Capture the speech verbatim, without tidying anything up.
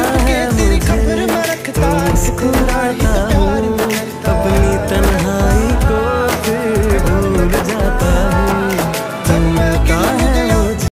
होता है।